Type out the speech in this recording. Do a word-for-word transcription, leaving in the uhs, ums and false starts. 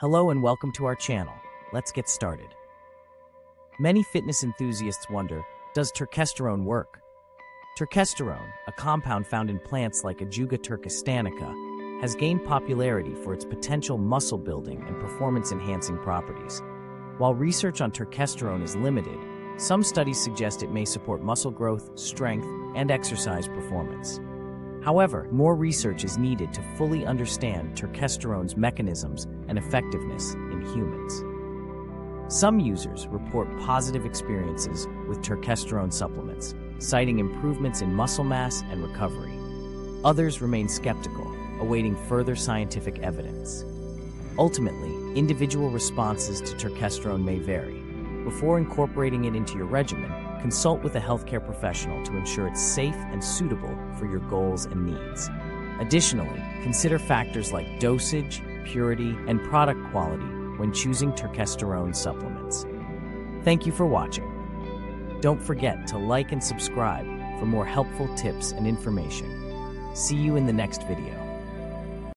Hello and welcome to our channel. Let's get started. Many fitness enthusiasts wonder, does turkesterone work? Turkesterone, a compound found in plants like Ajuga turkestanica, has gained popularity for its potential muscle building and performance-enhancing properties. While research on turkesterone is limited, some studies suggest it may support muscle growth, strength, and exercise performance. However, more research is needed to fully understand turkesterone's mechanisms and effectiveness in humans. Some users report positive experiences with turkesterone supplements, citing improvements in muscle mass and recovery. Others remain skeptical, awaiting further scientific evidence. Ultimately, individual responses to turkesterone may vary. Before incorporating it into your regimen, consult with a healthcare professional to ensure it's safe and suitable for your goals and needs. Additionally, consider factors like dosage, purity, and product quality when choosing turkesterone supplements. Thank you for watching. Don't forget to like and subscribe for more helpful tips and information. See you in the next video.